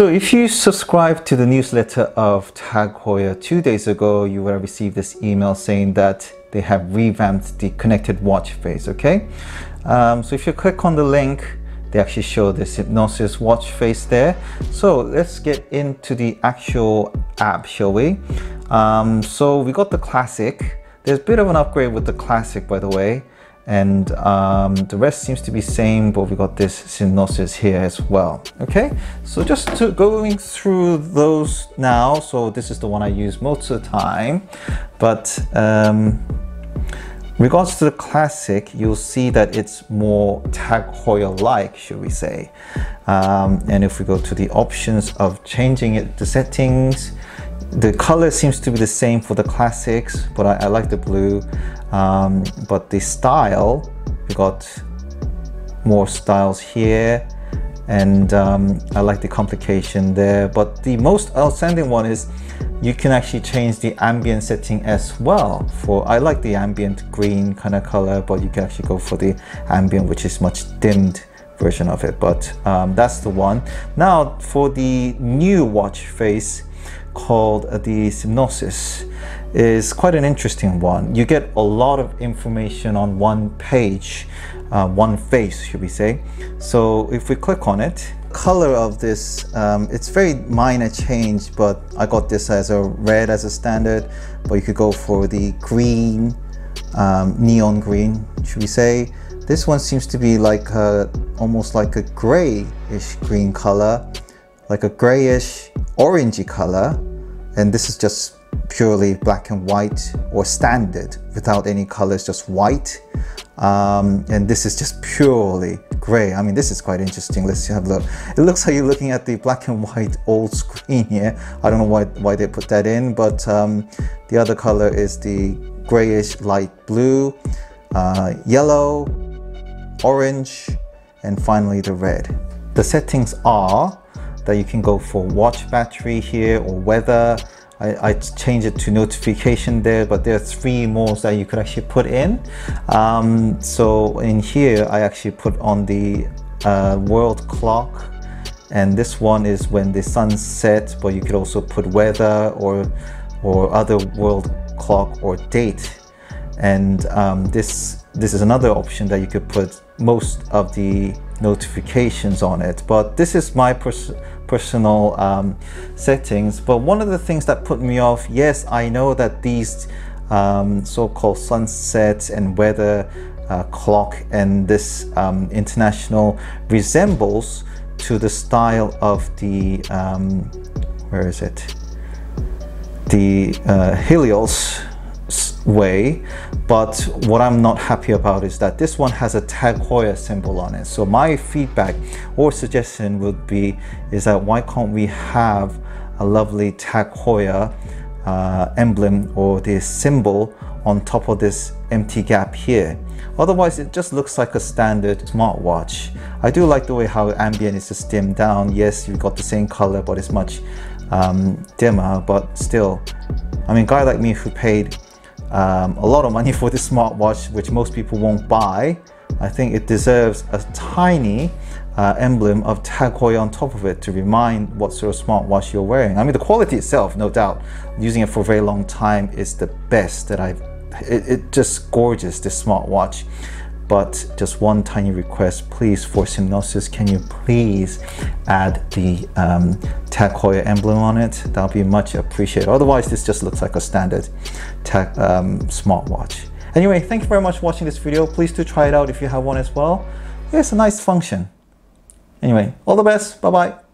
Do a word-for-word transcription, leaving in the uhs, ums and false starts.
So if you subscribed to the newsletter of Tag Heuer two days ago, you will receive this email saying that they have revamped the connected watch face, okay? Um, so if you click on the link, they actually show the Synopsis watch face there. So let's get into the actual app, shall we? Um, so we got the classic. There's a bit of an upgrade with the classic, by the way. And um, the rest seems to be same, but we got this Synopsis here as well. Okay, so just to going through those now. So this is the one I use most of the time, but um, regards to the classic, you'll see that it's more Tag Heuer-like, should we say? Um, and if we go to the options of changing it, the settings. The color seems to be the same for the classics, but I, I like the blue. Um, but the style, we got more styles here, and um, I like the complication there. But the most outstanding one is you can actually change the ambient setting as well. For I like the ambient green kind of color, but you can actually go for the ambient, which is much dimmed version of it. But um, that's the one. Now for the new watch face, called the Synopsis, is quite an interesting one. You get a lot of information on one page, uh, one face, should we say. So if we click on it, color of this, um, it's very minor change, but I got this as a red as a standard, but you could go for the green, um, neon green, should we say. This one seems to be like a, almost like a grayish green color, like a grayish orangey color, and this is just purely black and white or standard without any colors, just white. Um, and this is just purely gray. I mean, this is quite interesting. Let's have a look. It looks like you're looking at the black and white old screen here. I don't know why, why they put that in, but um, the other color is the grayish light blue, uh, yellow, orange, and finally the red. The settings are that you can go for watch battery here or weather. I, I change it to notification there, but there are three more that you could actually put in. Um, so in here, I actually put on the uh, world clock, and this one is when the sun sets, but you could also put weather or, or other world clock or date. And um, this, this is another option that you could put most of the notifications on it, but this is my pers personal um, settings. But one of the things that put me off, yes, I know that these um, so-called sunsets and weather uh, clock and this um, international resembles to the style of the, um, where is it? The uh, Helios way, but what I'm not happy about is that this one has a Tag Heuer symbol on it. So my feedback or suggestion would be is that why can't we have a lovely Tag Heuer uh, emblem or the symbol on top of this empty gap here? Otherwise it just looks like a standard smartwatch. I do like the way how ambient is just dimmed down. Yes, you've got the same color, but it's much um, dimmer. But still, I mean, a guy like me who paid Um, a lot of money for this smartwatch, which most people won't buy, I think it deserves a tiny uh, emblem of Tag Heuer on top of it to remind what sort of smartwatch you're wearing. I mean, the quality itself, no doubt, using it for a very long time is the best that I've, it, it just gorgeous, this smartwatch. But just one tiny request, please, for Synopsis, can you please add the um, Tag Heuer emblem on it? That'll be much appreciated. Otherwise, this just looks like a standard tag, um, smartwatch. Anyway, thank you very much for watching this video. Please do try it out if you have one as well. It's a nice function. Anyway, all the best. Bye-bye.